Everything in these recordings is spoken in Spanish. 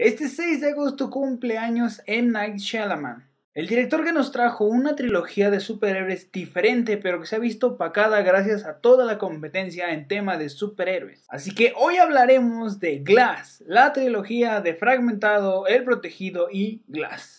Este 6 de agosto cumple años M. Night Shyamalan, el director que nos trajo una trilogía de superhéroes diferente, pero que se ha visto opacada gracias a toda la competencia en tema de superhéroes. Así que hoy hablaremos de Glass, la trilogía de Fragmentado, El Protegido y Glass.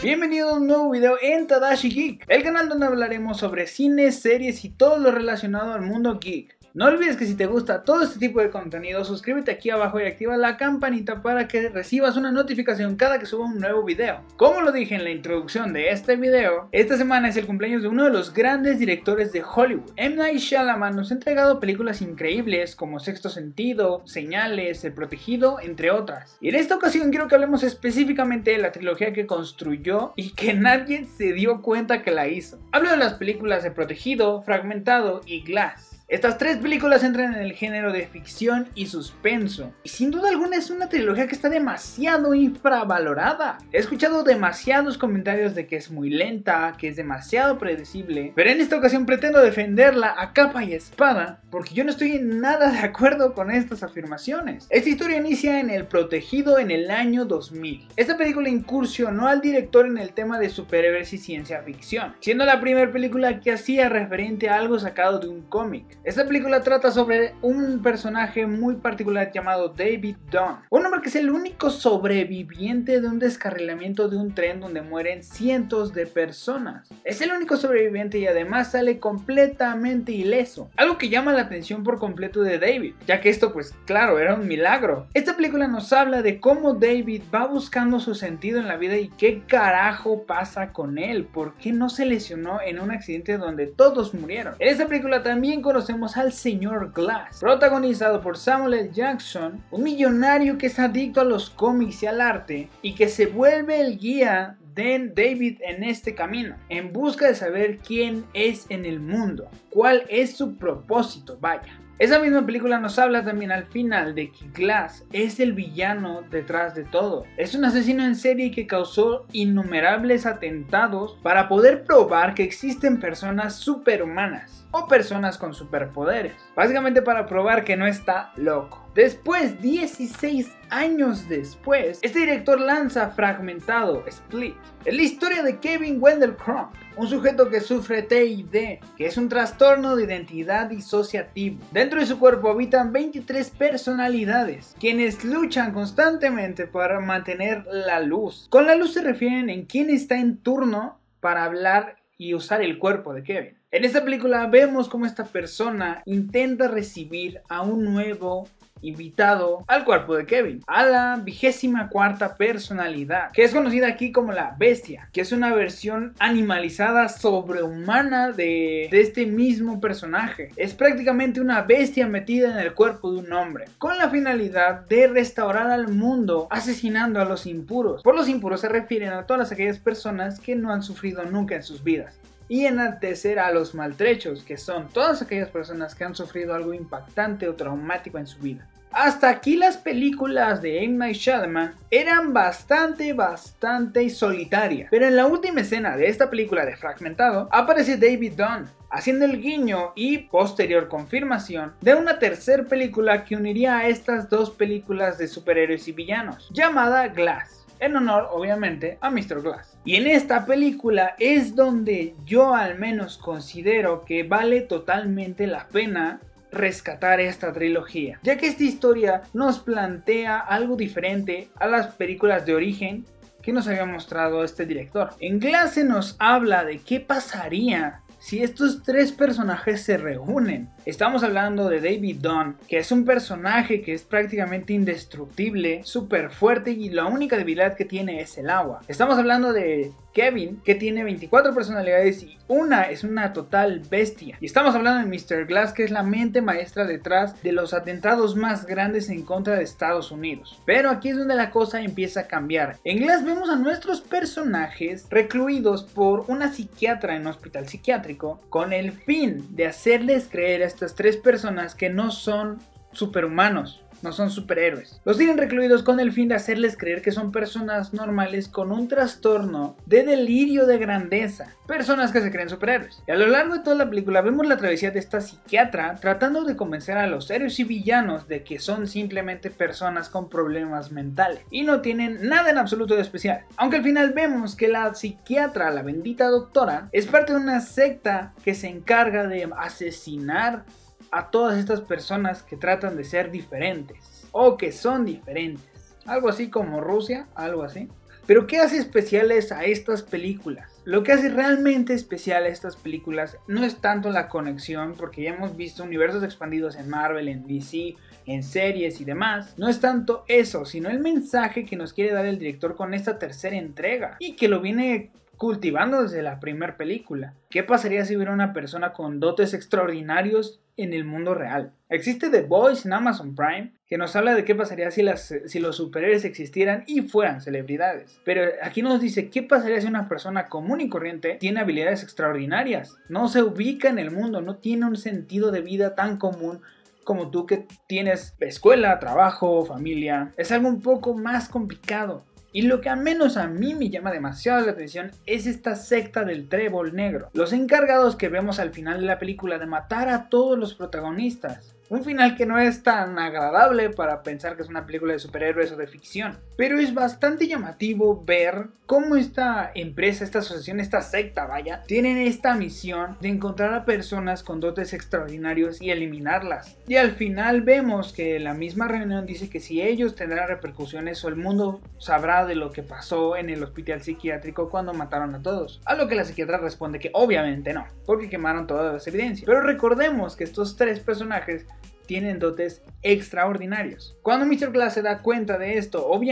Bienvenido a un nuevo video en Tadashi Geek, el canal donde hablaremos sobre cine, series y todo lo relacionado al mundo geek. No olvides que si te gusta todo este tipo de contenido, suscríbete aquí abajo y activa la campanita para que recibas una notificación cada que suba un nuevo video. Como lo dije en la introducción de este video, esta semana es el cumpleaños de uno de los grandes directores de Hollywood. M. Night Shyamalan nos ha entregado películas increíbles como Sexto Sentido, Señales, El Protegido, entre otras. Y en esta ocasión quiero que hablemos específicamente de la trilogía que construyó y que nadie se dio cuenta que la hizo. Hablo de las películas El Protegido, Fragmentado y Glass. Estas tres películas entran en el género de ficción y suspenso, y sin duda alguna es una trilogía que está demasiado infravalorada. He escuchado demasiados comentarios de que es muy lenta, que es demasiado predecible, pero en esta ocasión pretendo defenderla a capa y espada, porque yo no estoy en nada de acuerdo con estas afirmaciones. Esta historia inicia en El Protegido en el año 2000. Esta película incursionó al director en el tema de superhéroes y ciencia ficción, siendo la primera película que hacía referente a algo sacado de un cómic. Esta película trata sobre un personaje muy particular llamado David Dunn, un hombre que es el único sobreviviente de un descarrilamiento de un tren donde mueren cientos de personas. Es el único sobreviviente y además sale completamente ileso, algo que llama la atención por completo de David, ya que esto pues claro era un milagro. Esta película nos habla de cómo David va buscando su sentido en la vida y qué carajo pasa con él, por qué no se lesionó en un accidente donde todos murieron. En esta película también conocemos al señor Glass, protagonizado por Samuel L. Jackson, un millonario que es adicto a los cómics y al arte y que se vuelve el guía de David en este camino, en busca de saber quién es en el mundo, cuál es su propósito, vaya. Esa misma película nos habla también al final de que Glass es el villano detrás de todo. Es un asesino en serie que causó innumerables atentados para poder probar que existen personas superhumanas o personas con superpoderes. Básicamente para probar que no está loco. Después, 16 años después, este director lanza Fragmentado, Split. Es la historia de Kevin Wendell Crumb, un sujeto que sufre TID, que es un trastorno de identidad disociativo. Dentro de su cuerpo habitan 23 personalidades, quienes luchan constantemente para mantener la luz. Con la luz se refieren en quién está en turno para hablar y usar el cuerpo de Kevin. En esta película vemos cómo esta persona intenta recibir a un nuevo invitado al cuerpo de Kevin, a la 24ª personalidad, que es conocida aquí como la bestia, que es una versión animalizada sobrehumana de este mismo personaje. Es prácticamente una bestia metida en el cuerpo de un hombre, con la finalidad de restaurar al mundo asesinando a los impuros. Por los impuros se refieren a todas aquellas personas que no han sufrido nunca en sus vidas, y enaltecer a los maltrechos, que son todas aquellas personas que han sufrido algo impactante o traumático en su vida. Hasta aquí las películas de M. Night Shyamalan eran bastante solitarias, pero en la última escena de esta película de Fragmentado aparece David Dunn, haciendo el guiño y posterior confirmación de una tercera película que uniría a estas dos películas de superhéroes y villanos, llamada Glass, en honor obviamente a Mr. Glass. Y en esta película es donde yo al menos considero que vale totalmente la pena rescatar esta trilogía, ya que esta historia nos plantea algo diferente a las películas de origen que nos había mostrado este director. En Glass se nos habla de qué pasaría si estos tres personajes se reúnen. Estamos hablando de David Dunn, que es un personaje que es prácticamente indestructible, súper fuerte y la única debilidad que tiene es el agua. Estamos hablando de Kevin, que tiene 24 personalidades y una es una total bestia. Y estamos hablando de Mr. Glass, que es la mente maestra detrás de los atentados más grandes en contra de Estados Unidos. Pero aquí es donde la cosa empieza a cambiar. En Glass vemos a nuestros personajes recluidos por una psiquiatra en un hospital psiquiátrico con el fin de hacerles creer a estas tres personas que no son superhumanos, no son superhéroes. Los tienen recluidos con el fin de hacerles creer que son personas normales con un trastorno de delirio de grandeza, personas que se creen superhéroes. Y a lo largo de toda la película vemos la travesía de esta psiquiatra tratando de convencer a los héroes y villanos de que son simplemente personas con problemas mentales y no tienen nada en absoluto de especial. Aunque al final vemos que la psiquiatra, la bendita doctora, es parte de una secta que se encarga de asesinar a todas estas personas que tratan de ser diferentes o que son diferentes, algo así como Rusia, algo así. Pero ¿qué hace especiales a estas películas? Lo que hace realmente especial a estas películas no es tanto la conexión, porque ya hemos visto universos expandidos en Marvel, en DC, en series y demás. No es tanto eso, sino el mensaje que nos quiere dar el director con esta tercera entrega y que lo viene cultivando desde la primera película. ¿Qué pasaría si hubiera una persona con dotes extraordinarios en el mundo real? Existe The Boys en Amazon Prime, que nos habla de qué pasaría si los superhéroes existieran y fueran celebridades. Pero aquí nos dice qué pasaría si una persona común y corriente tiene habilidades extraordinarias. No se ubica en el mundo, no tiene un sentido de vida tan común como tú, que tienes escuela, trabajo, familia. Es algo un poco más complicado. Y lo que al menos a mí me llama demasiado la atención es esta secta del trébol negro. Los encargados que vemos al final de la película de matar a todos los protagonistas. Un final que no es tan agradable para pensar que es una película de superhéroes o de ficción. Pero es bastante llamativo ver cómo esta empresa, esta asociación, esta secta, vaya, tienen esta misión de encontrar a personas con dotes extraordinarios y eliminarlas. Y al final vemos que la misma reunión dice que si ellos tendrán repercusiones o el mundo sabrá de lo que pasó en el hospital psiquiátrico cuando mataron a todos. A lo que la psiquiatra responde que obviamente no, porque quemaron todas las evidencias. Pero recordemos que estos tres personajes tienen dotes extraordinarios. Cuando Mr. Glass se da cuenta de esto, cuando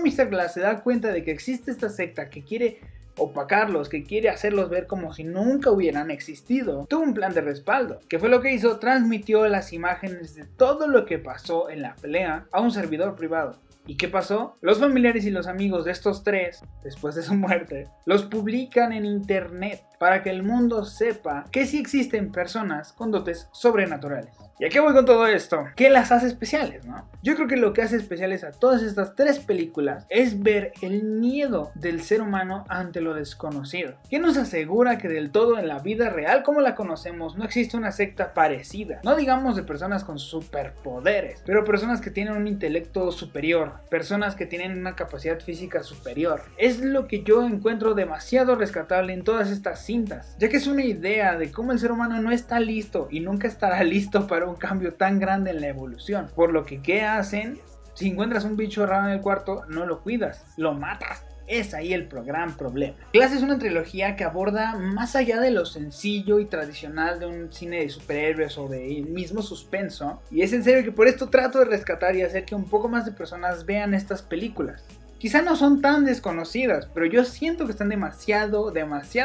Mr. Glass se da cuenta de que existe esta secta que quiere opacarlos, que quiere hacerlos ver como si nunca hubieran existido, tuvo un plan de respaldo, que fue lo que hizo: transmitió las imágenes de todo lo que pasó en la pelea a un servidor privado. ¿Y qué pasó? Los familiares y los amigos de estos tres, después de su muerte, los publican en internet para que el mundo sepa que sí existen personas con dotes sobrenaturales. ¿Y a qué voy con todo esto? ¿Qué las hace especiales, no? Yo creo que lo que hace especiales a todas estas tres películas es ver el miedo del ser humano ante lo desconocido. ¿Qué nos asegura que del todo en la vida real como la conocemos no existe una secta parecida? No digamos de personas con superpoderes, pero personas que tienen un intelecto superior, personas que tienen una capacidad física superior. Es lo que yo encuentro demasiado rescatable en todas estas cintas, ya que es una idea de cómo el ser humano no está listo y nunca estará listo para un cambio tan grande en la evolución. Por lo que, ¿qué hacen? Si encuentras un bicho raro en el cuarto, no lo cuidas, lo matas. Es ahí el gran problema. Glass es una trilogía que aborda más allá de lo sencillo y tradicional de un cine de superhéroes o de mismo suspenso. Y es en serio que por esto trato de rescatar y hacer que un poco más de personas vean estas películas. Quizá no son tan desconocidas, pero yo siento que están demasiado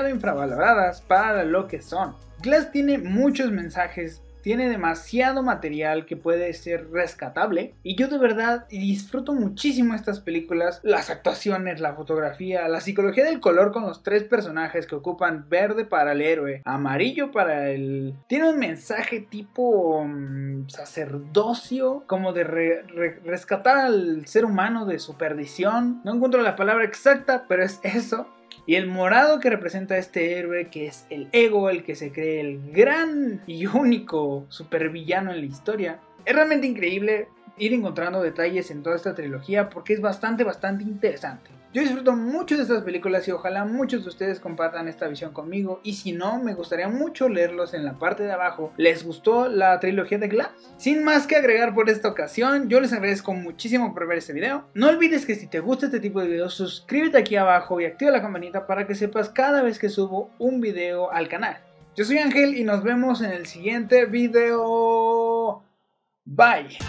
infravaloradas para lo que son. Glass tiene muchos mensajes, tiene demasiado material que puede ser rescatable, y yo de verdad disfruto muchísimo estas películas, las actuaciones, la fotografía, la psicología del color con los tres personajes que ocupan verde para el héroe, amarillo para el... Tiene un mensaje tipo sacerdocio, como de rescatar al ser humano de su perdición. No encuentro la palabra exacta, pero es eso. Y el morado que representa a este héroe, que es el ego, el que se cree el gran y único supervillano en la historia. Es realmente increíble ir encontrando detalles en toda esta trilogía, porque es bastante interesante. Yo disfruto mucho de estas películas y ojalá muchos de ustedes compartan esta visión conmigo. Y si no, me gustaría mucho leerlos en la parte de abajo. ¿Les gustó la trilogía de Glass? Sin más que agregar por esta ocasión, yo les agradezco muchísimo por ver este video. No olvides que si te gusta este tipo de videos, suscríbete aquí abajo y activa la campanita para que sepas cada vez que subo un video al canal. Yo soy Ángel y nos vemos en el siguiente video. Bye.